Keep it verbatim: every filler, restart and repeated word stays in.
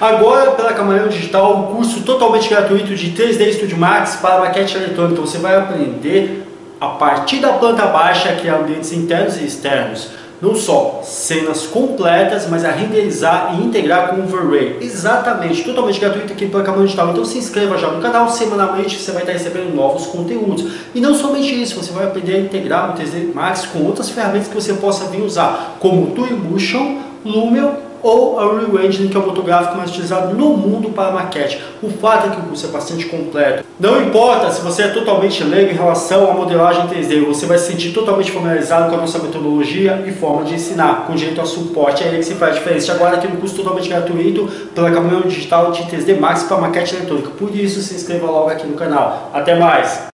Agora, pela Camaleão Digital, um curso totalmente gratuito de três D Studio Max para maquete eletrônica. Você vai aprender a partir da planta baixa a criar ambientes internos e externos. Não só cenas completas, mas a renderizar e integrar com o V-Ray. Exatamente, totalmente gratuito aqui pela Camaleão Digital. Então se inscreva já no canal, semanalmente você vai estar recebendo novos conteúdos. E não somente isso, você vai aprender a integrar o três D Max com outras ferramentas que você possa vir usar, como o Twinmotion, Lumion ou a Real Engine, que é o motor gráfico mais utilizado no mundo para maquete. O fato é que o curso é bastante completo. Não importa se você é totalmente leigo em relação à modelagem três D, você vai se sentir totalmente familiarizado com a nossa metodologia e forma de ensinar, com direito a suporte. É ele que se faz a diferença. Agora aqui no curso totalmente gratuito pela Camaleão Digital de três D Max para maquete eletrônica. Por isso, se inscreva logo aqui no canal. Até mais!